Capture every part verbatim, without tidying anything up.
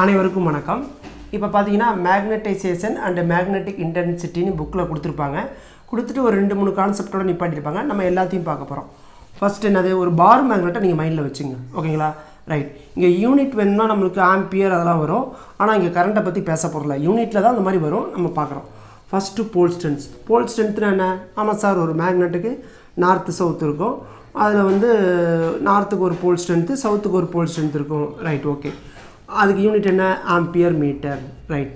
அனைவருக்கும் வணக்கம். இப்போ பாத்தீங்கன்னா மேக்னடைசேஷன் அண்ட் மேக்னெட்டிக் இன்டென்சிட்டின்னு புக்ல கொடுத்திருப்பாங்க. கொடுத்துட்டு ஒரு ரெண்டு மூணு கான்செப்ட்டோட நிப்பாட்டிருப்பாங்க. நம்ம எல்லாத்தையும் பார்க்க போறோம். ஃபர்ஸ்ட் என்னது, ஒரு பார் மேக்னெட்டை நீங்க மைண்ட்ல வச்சுங்க. ஓகேங்களா? ரைட். இங்க யூனிட் வேணும்னா நமக்கு ஆம்பியர் அதெல்லாம் வரும். ஆனா இங்க கரண்ட்டை பத்தி பேச போறல. யூனிட்ல தான் அந்த மாதிரி வரும். நம்ம பார்க்கறோம். ஃபர்ஸ்ட் போல் ஸ்ட்ரென்த். போல் ஸ்ட்ரென்த்னா என்ன? ஆமா சார், ஒரு மேக்னெட்டுக்கு நார்த் சவுத் இருக்கும். அதுல வந்து நார்த்துக்கு ஒரு போல் ஸ்ட்ரென்த், சவுத்துக்கு ஒரு போல் ஸ்ட்ரென்த் இருக்கும். Right, okay. அதுக்கு யூனிட் என்ன? Ampere metre. ரைட்.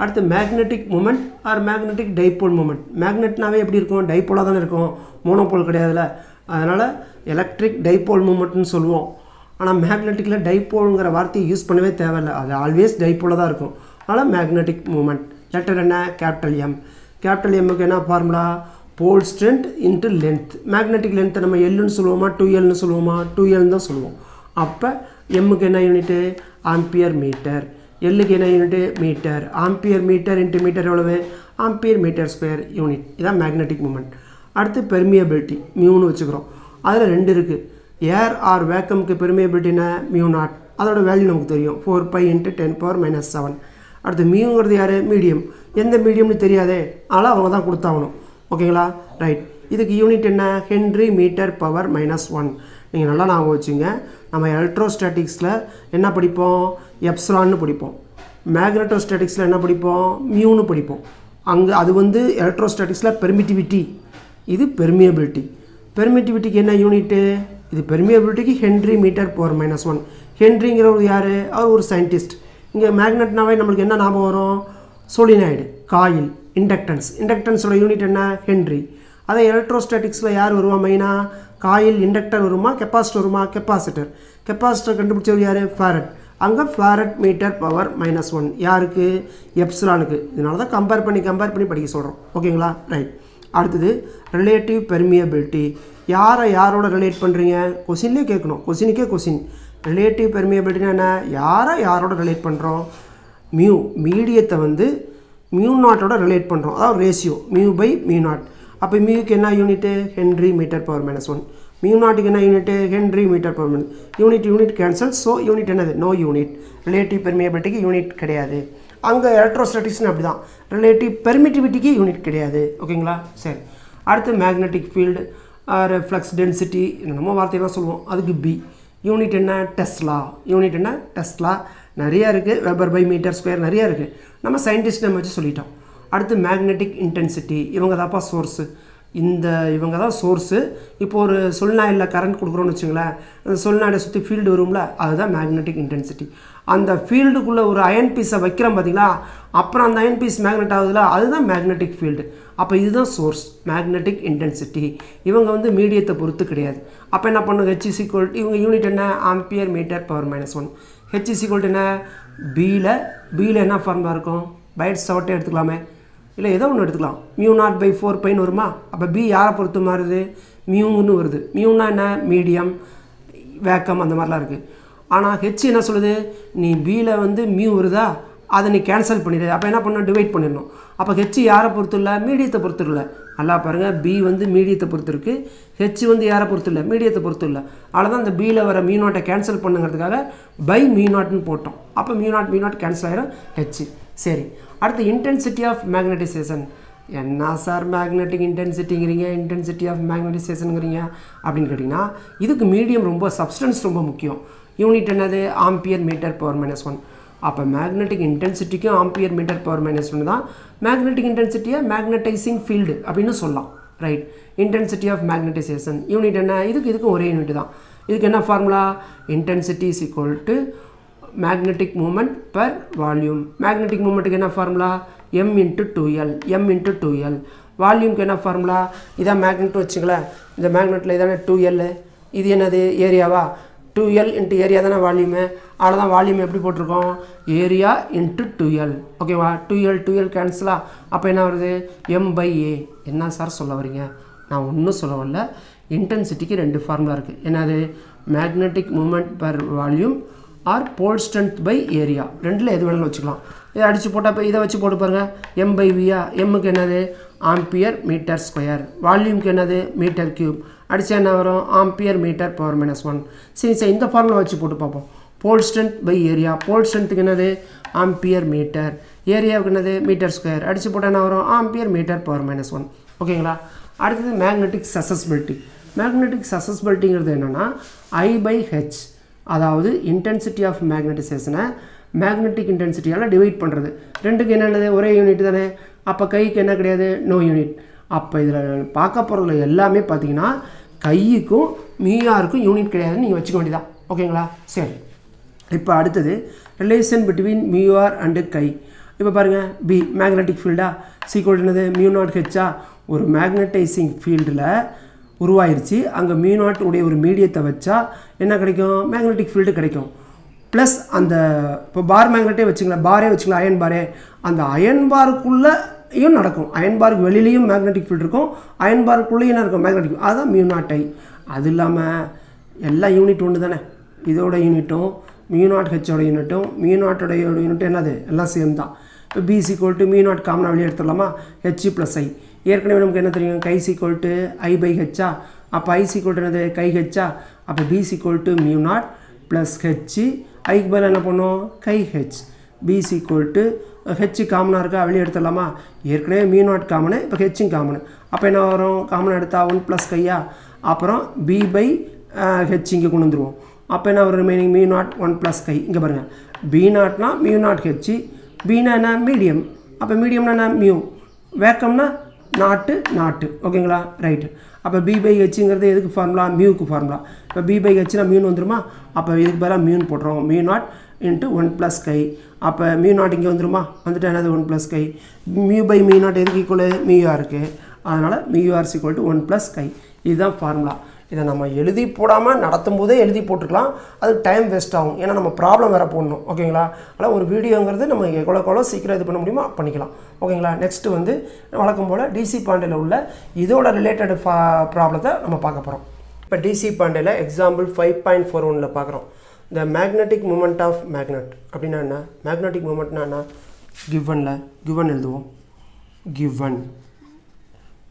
அடுத்து magnetic moment or magnetic dipole moment. மேக்னெட்னாவே எப்படி இருக்கும்? டைபோலாக தானே இருக்கும், மோனோபோல் கிடையாதுல்ல. அதனால் எலக்ட்ரிக் டைபோல் மூமெண்ட்னு சொல்லுவோம். ஆனால் மேக்னெட்டிக்கில் டைபோலுங்கிற வார்த்தையை யூஸ் பண்ணவே தேவையில்லை, அது ஆல்வேஸ் டைபோலாக தான் இருக்கும். அதனால் மேக்னெட்டிக் மூமெண்ட். லெட்டர் என்ன? Capital M. கேபிட்டல் எம்முக்கு என்ன formula? Pole strength into length. Magnetic லென்த்தை நம்ம எல்லுன்னு சொல்லுவோமா, டூ எல்னு சொல்லுவோமா? டூ எல்னு தான் சொல்லுவோம். அப்போ எம்முக்கு என்ன யூனிட்டு? Ampere metre. எல்லுக்கு என்ன unit? Metre. Ampere metre into metre எவ்வளவு? Ampere metre square unit. இதான் மேக்னெட்டிக் மூமெண்ட். அடுத்து பெர்மியபிலிட்டி மியூன்னு வச்சுக்கிறோம். அதில் ரெண்டு இருக்குது. ஏர் ஆர் வேக்கமுக்கு பெர்மியபிலிட்டின்னா மியூ நாட். அதோட வேல்யூ நமக்கு தெரியும், four pi into ten power minus seven. அடுத்து மியூங்கிறது யார்? மீடியம். எந்த மீடியம்னு தெரியாதே, ஆனால் அவங்க தான் கொடுத்தாகணும். ஓகேங்களா? ரைட். இதுக்கு யூனிட் என்ன? Henry metre power minus one. நீங்கள் நல்லா ஞாபகம் வச்சுங்க. நம்ம எலக்ட்ரோஸ்டாட்டிக்ஸில் என்ன படிப்போம்? எப்சிலான்னு படிப்போம். மேக்னட்டோஸ்டாட்டிக்ஸில் என்ன படிப்போம்? மியூன்னு படிப்போம். அங்கே அது வந்து எலக்ட்ரோஸ்டாட்டிக்ஸில் பெர்மிட்டிவிட்டி, இது பெர்மியபிலிட்டி. பெர்மிட்டிவிட்டிக்கு என்ன யூனிட்டு? இது பெர்மியபிலிட்டிக்கு henry metre power minus one. ஹென்ரிங்கிறவர் யார்? அவர் ஒரு சயின்டிஸ்ட். இங்கே மேக்னெட்னாவே நம்மளுக்கு என்ன ஞாபகம் வரும்? Solenoid, coil, inductance. இண்டக்டன்ஸோட யூனிட் என்ன? ஹென்ரி. அதே எலக்ட்ரோஸ்டாட்டிக்ஸில் யார் வருவா மெயினா? காயில், இண்டக்டர் வருமா, கெப்பாசிட்டர் வருமா? கெப்பாசிட்டர். கெப்பாசிட்டர் கண்டுபிடிச்சவர் யார்? ஃபேரட். அங்கே farad metre power minus one. யாருக்கு? எப்சிலானுக்கு. இதனால தான் கம்பேர் பண்ணி கம்பேர் பண்ணி படிக்க சொல்கிறோம். ஓகேங்களா? ரைட். அடுத்தது ரிலேட்டிவ் பெர்மியபிலிட்டி. யாரை யாரோட ரிலேட் பண்ணுறீங்க? கொஷின்லேயே கேட்கணும், கொஷினுக்கே கொஷின். ரிலேட்டிவ் பெர்மியபிலிட்டினா என்ன? யாரை யாரோட ரிலேட் பண்ணுறோம்? மியூ மீடியத்தை வந்து மியூ நாட்டோட ரிலேட் பண்ணுறோம். அதாவது ratio mu by mu naught. அப்போ மியூக்கு என்ன unit? Henry metre power minus one. Mu நாட்டுக்கு என்ன unit? Henry metre power minus unit unit cancel. So unit என்னது? No unit. ரிலேட்டிவ் பெர்மியபிலிட்டிக்கு யூனிட் கிடையாது. அங்கே எலக்ட்ரோஸ்டாட்டிக்ஸ்னு அப்படி தான், ரிலேட்டிவ் பெர்மிட்டிவிட்டிக்கு யூனிட் கிடையாது. ஓகேங்களா? சரி. அடுத்து magnetic field or flux density, நம்ம வார்த்தையெல்லாம் சொல்லுவோம். அதுக்கு பி. யூனிட் என்ன? டெஸ்லா. யூனிட் என்ன? டெஸ்லா. நிறையா இருக்குது, வெபர் பை மீட்டர் ஸ்கொயர் நிறையா இருக்குது. நம்ம சயின்டிஸ்ட் நம்ம வச்சு சொல்லிட்டோம். அடுத்து மேக்னெட்டிக் இன்டென்சிட்டி. இவங்க தான்ப்பா சோர்ஸு, இந்த இவங்க தான் சோர்ஸு. இப்போ ஒரு சொல்லாயில் கரண்ட் கொடுக்குறோன்னு வச்சுங்களேன், அந்த சொல்லாயை சுற்றி ஃபீல்டு வரும்ல, அதுதான் மேக்னெட்டிக் இன்டென்சிட்டி. அந்த ஃபீல்டுக்குள்ளே ஒரு அயன் பீஸை வைக்கிறோம் பார்த்தீங்களா, அப்புறம் அந்த அயன் பீஸ் மேக்னெட் ஆகுதுல, அதுதான் மேக்னெட்டிக் ஃபீல்டு. அப்போ இதுதான் சோர்ஸ், மேக்னெட்டிக் இன்டென்சிட்டி. இவங்க வந்து மீடியத்தை பொறுத்து கிடையாது. அப்போ என்ன பண்ணுங்க? ஹெச் இஸ் ஈக்குவல், இவங்க யூனிட் என்ன? Ampere metre power minus one. H is equal என்ன? பியில் பியில் என்ன ஃபார்முலா இருக்கும்? பைட் சவட்டே எடுத்துக்கலாமே, இல்லை ஏதோ ஒன்று எடுத்துக்கலாம். மியூ நாட் பை ஃபோர் பைன்னு வருமா? அப்போ பி யாரை பொறுத்து மாறுது? மியூன்னு வருது. மியூனா என்ன? மீடியம், வேக்கம், அந்த மாதிரிலாம் இருக்குது. ஆனால் ஹெச் என்ன சொல்லுது? நீ பியில் வந்து மியூ வருதா, அதை நீ கேன்சல் பண்ணிடு. அப்போ என்ன பண்ணணும்? டிவைட் பண்ணிடணும். அப்போ ஹெச் யாரை பொறுத்து இல்லை? மீடியத்தை பொறுத்து இல்லை. நல்லா பாருங்கள், பி வந்து மீடியத்தை பொறுத்து இருக்குது, ஹெச் வந்து யாரை பொறுத்து இல்லை? மீடியத்தை பொறுத்து இல்லை. அதனால் தான் அந்த பியில் வர மியூ நாட்டை கேன்சல் பண்ணுங்கிறதுக்காக பை மியூ நாட்னு போட்டோம். அப்போ mu naught mu naught cancel ஆகிடும், ஹெச். சரி. அடுத்து இன்டென்சிட்டி ஆஃப் மேக்னடைசேஷன். என்ன சார் மேக்னெட்டிக் இன்டென்சிட்டிங்கிறீங்க, இன்டென்சிட்டி ஆஃப் மேக்னடைசேஷனுங்கிறீங்க அப்படின்னு கேட்டிங்கன்னா, இதுக்கு மீடியம் ரொம்ப, சப்ஸ்டன்ஸ் ரொம்ப முக்கியம். யூனிட் என்னது? Ampere metre power minus one. அப்போ மேக்னெட்டிக் இன்டென்சிட்டிக்கும் ஆம்பியர் மீட்டர் பவர் மைனஸ் ஒன்று தான். மேக்னெட்டிக் இன்டென்சிட்டியை மேக்னடைசிங் ஃபீல்டு அப்படின்னு சொல்லலாம். Right. Intensity of magnetization unit என்ன? இதுக்கு இதுக்கும் ஒரே யூனிட் தான். இதுக்கு என்ன formula? Intensity is equal to magnetic moment per volume. Magnetic மூமெண்ட்டுக்கு என்ன formula? M into two L. M into two L. வால்யூம்க்கு என்ன ஃபார்முலா? இதான் மேக்னெட் வச்சுங்களேன், இந்த மேக்னெட்டில் இதான டூ எல், இது என்னது? ஏரியாவா? டூ எல் இன்ட்டு ஏரியா தானே வால்யூமு. அவ்வளோதான், வால்யூம் எப்படி போட்டிருக்கோம்? Area into two L. ஓகேவா? டூ எல் டூ எல் கேன்சலா. அப்போ என்ன வருது? M by A. என்ன சார் சொல்ல வரீங்க? நான் ஒன்றும் சொல்ல வரல. இன்டென்சிட்டிக்கு ரெண்டு ஃபார்முலா இருக்குது. என்னது? Magnetic moment per volume or pole strength by area. ரெண்டில் எது வேணாலும் வச்சுக்கலாம். இதை அடித்து போட்டால் இப்போ இதை வச்சு போட்டு பாருங்கள். எம் பை வியா. எம்முக்கு என்னது? Ampere metre square. வால்யூம்க்கு என்னது? Metre cube. அடித்தா என்ன வரும்? Ampere metre power minus one. சரி சார், இந்த ஃபார்முலா வச்சு போட்டு பார்ப்போம். pole strength by area. Pole strength is ampere meter. Area is meter square. That is ampere meter power minus one. Okay, that is magnetic successibility. Magnetic successibility is I by H. That is intensity of magnetization. Magnetic intensity is divided. one unit. Then no unit. அப்ப இதல பார்க்க போறதுல எல்லாமே பாத்தீங்கன்னா கைக்கும் மீயாருக்கும் unit கிடையாது நீங்க வெச்சுக்க வேண்டியதா ஓகேங்களா சரி இப்போ அடுத்து relation between mu r and chi இப்போ பாருங்க B மேக்னெட்டிக் ஃபீல்டா C = என்னது μ0H ஆ ஒரு மேக்னடைசிங் ஃபீல்ட்ல உருவாயிருச்சு அங்க μ0 உடைய ஒரு மீடியத்தை வச்சா என்ன கிடைக்கும் மேக்னெட்டிக் ஃபீல்ட் கிடைக்கும் பிளஸ் அந்த இப்ப பார் மேக்னெட்டே வெச்சீங்களா பாரே வெச்சீங்களா அயன் பாரே அந்த அயன் பார்க்குள்ள இயன் நடக்கும் அயன் பார்க்கு வெளியிலயும் மேக்னெட்டிக் ஃபீல்ட் இருக்கும் அயன் பார்க்குள்ளயும் என்ன இருக்கும் மேக்னெட்டிக் அத μ0I அது இல்லாம எல்லா யூனிட் ஒண்ணு தானே இதோட யூனிட்டும் μ0H ஓட யூனிட்டும் μ0 ஓட யூனிட் என்னது எல்லாம் சேம் தான் இப்ப B = μ0 காமனா வெளிய எடுத்துறலாமா H + I ஏற்கனவே நமக்கு என்ன தெரியும் கை = I / H அப்ப I = என்னது கை H அப்ப B = μ0 + H I க்கு பதிலா என்ன பண்ணோம் கை H B = H காமனா இருக்கா வெளிய எடுத்துறலாமா ஏற்கனவே μ0 காமனா இப்ப H காமனா அப்ப என்ன வரும் காமனா எடுத்தா one plus கையா அப்புறம் B by H இங்க கொண்டு வந்துருவோம் அப்ப என்ன வரும் ரிமைனிங் μ0 one plus கை இங்க பாருங்க B0 னா μ0 H B னா என்ன மீடியம் அப்ப மீடியம்னா என்ன μ வேக்கும்னா not not ஓகேங்களா ரைட் அப்ப B by H ங்கிறது எதுக்கு ஃபார்முலா μ க்கு ஃபார்முலா அப்ப B by H னா μ னு வந்துருமா அப்ப இதுக்கு பதிலா μ னு போடுறோம் μ0 into one plus kai அப்ப μ0 இங்க வந்துருமா வந்துட்ட என்னது one plus kai mu by μ0 எதுக்கு ஈக்குவல் mu r இருக்கு அதனால mu r equal to one plus kai இதுதான் ஃபார்முலா இத நாம எழுதி போடாம நடத்தும்போதே எழுதி போட்டுறலாம் அது டைம் வேஸ்ட் ஆகும் ஏனா நம்ம ப்ராப்ளம் வர போணும் ஓகேங்களா அத ஒரு வீடியோங்கிறது நம்ம எவ்வளவு கொள்ள சீக்கிரம் இது பண்ண முடியுமா பண்ணிக்கலாம் ஓகேங்களா நெக்ஸ்ட் வந்து வழக்கம் போல D C Pandeyல உள்ள இதோட ரிலேட்டட் ப்ராப்ளத்தை நம்ம பார்க்க போறோம் இப்ப D C Pandeyல example five point four one ல பார்க்கறோம் The magnetic moment of magnet. Abdina magnetic moment na given la given given.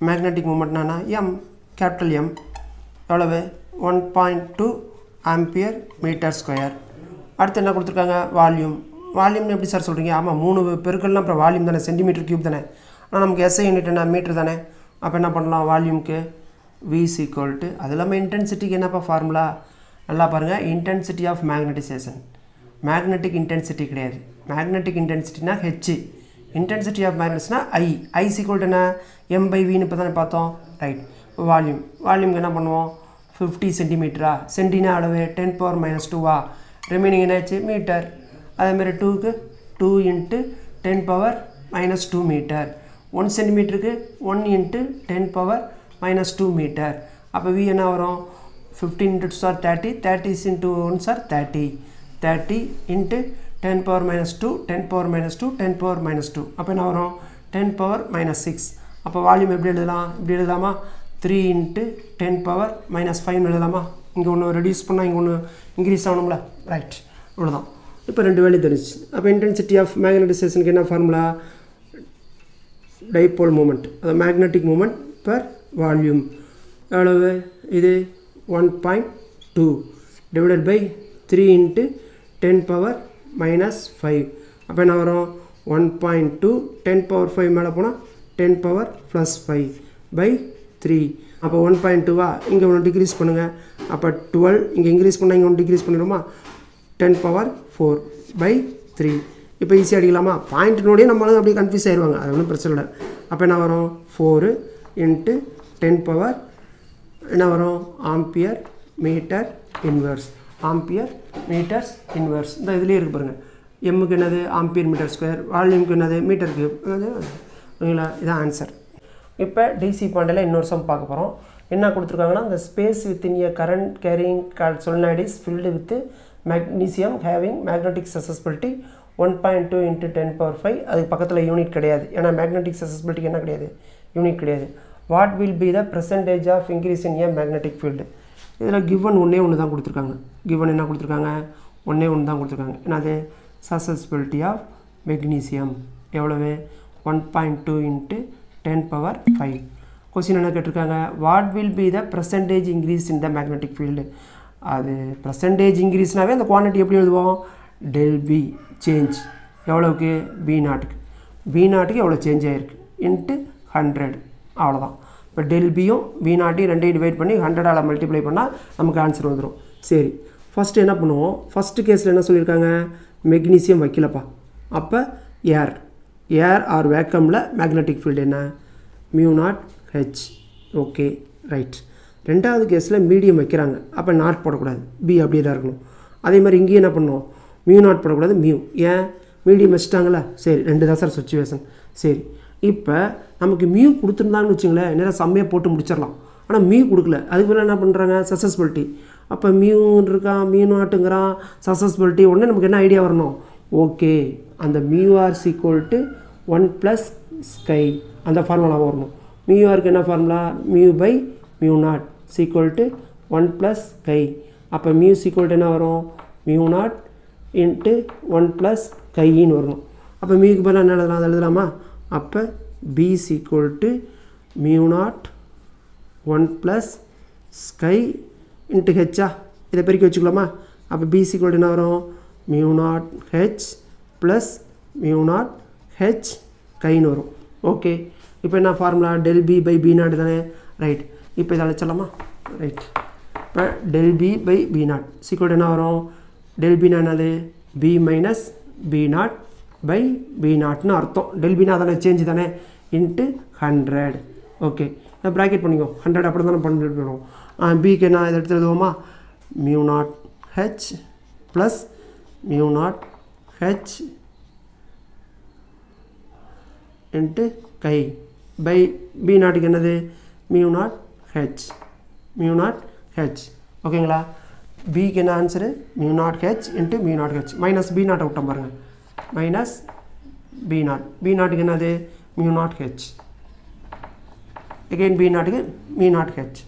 Magnetic moment na M capital M. one point two ampere meter square. Artha na kuduthirukanga volume. Volume ne eppadi sir solringa? Ama three perukalla apra volume dana centimeter cube dana. Ana namakku S I unit na meter dana. Appa enna pannalam volume ku V is equal to adhula intensity ku enna pa formula intensity of magnetization magnetic intensity magnetic intensity na H intensity of magnets na I I is equal to na M by V nu pathana right volume volume ku enna pannuvom fifty centimeters centi na alavu ten power minus two ah remaining enachu meter adha mari two ku two into ten power minus two meter one centimeter ku one into ten power minus two meter appo V enna varum fifteen into thirty, thirty into one sir thirty, thirty into ten power minus two, ten power minus two, ten power minus two. Up and over ten power minus six. Up a volume of the three into ten power minus five. Lama. I'm going to reduce puna, I'm going to increase sound. Right. Now, intensity of magnetization is a formula dipole moment, the magnetic moment per volume. one point two divided by three into ten power minus five. Upon one point two, ten power five malapona, ten power plus five by three. Up one point two inga one decrease pannunga. Up twelve inga increase panna inga one decrease panniruma. ten power four by three. Ipo easy adikalaama point node nammala appadi confuse airuvanga. Adha onnu prachana illa. Upon four into ten power ampere meter inverse ampere meters inverse இந்த இதுல இருக்கு பாருங்க m க்கு என்னது ampere meter square volume க்கு என்னது meter cube ஓகேங்களா இதான் ஆன்சர் இப்போ D C Pandeyல இன்னொரு சம் பார்க்க போறோம் என்ன கொடுத்திருக்காங்கன்னா the space within a current carrying solenoid is filled with magnesium having magnetic successibility one point two into ten power five அது பக்கத்துல யூனிட் கிடையாது ஏனா magnetic successibility என்ன கிடையாது யூனிட் கிடையாது What will be the percentage of increase in a magnetic field? This given only one that given enna kuduthirukanga only one that kuduthirukanga enadhe successibility of magnesium evlave one point two into ten power five question enna kettirukanga what will be the percentage increase in the magnetic field That percentage increase na the quantity del B change. B naught B naught change into hundred. But del B B naught divide hundred multiply panna answer Seri. First First case magnesium vakilappa. Appa air air or vacuum magnetic field mu naught H. Okay, right. Renda case la medium vekkranga appo naught podakudadu b அப்படியே தான் இருக்கும் அதே மாதிரி இங்க என்ன பண்ணனும் mu naught podakudadu mu ஏன் medium வச்சிட்டாங்களா சரி ரெண்டு தான் சார் சிச்சுவேஷன் சரி இப்போ நமக்கு mu கொடுத்திருந்தாங்கன்னு வெச்சீங்களே நேரா சம்மே போட்டு முடிச்சிரலாம் ஆனா mu கொடுக்கல அதுக்கு மேல என்ன பண்றாங்க சக்சஸபிலிட்டி அப்ப mu இருக்கா mu naughtங்கறா சக்சஸபிலிட்டி உடனே நமக்கு என்ன ஐடியா வரணும் ஓகே அந்த mu r = one plus sky அந்த ஃபார்முலா வரணும் mu r க்கு என்ன formula mu by mu naught is equal to one plus chi. Appa mu is equal to mu naught into one plus chi in varum. Appa mu ku pala enna eludalaama appa b is equal to mu naught one plus chi into h ah idha perikku vechukalama appa b is equal to enna varum mu naught h plus mu naught h chi in varum. Okay, ipo enna formula del b by b naught thane, right? Now let's go. Right. Del B by B naught. So equal to del B naught B minus B naught by B naught. Del B naught change into one hundred. Okay. Now bracket one hundred. And B can mu naught H plus mu naught H into chi by B naught mu naught H mu naught H. Okay, la B can answer mu naught H into mu naught H minus B naught out minus B naught B naught again mu naught H again B naught again mu naught H.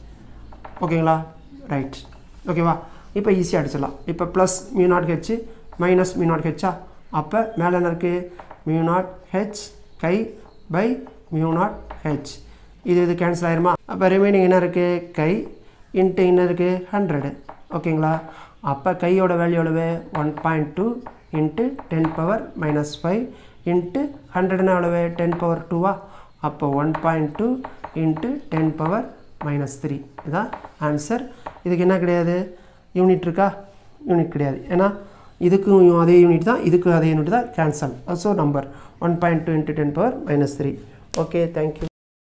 Okay, la right. Okay, wow. Now easy addition. Now plus mu naught H minus mu naught H. Appa mele mu naught H chi by mu naught H. This is cancel ayiruma appo remaining enna irukku chi into enna irukku one hundred okayla appo chi oda value evlo one point two into ten power minus five into one hundred na evlo ten power two ah appo one point two into ten power minus three idha answer idukku enna kediyadhu unit iruka unit kediyadhu ena idukku adhe unit da idukku adhe unit da cancel so number one point two into ten power minus three. Okay, thank you.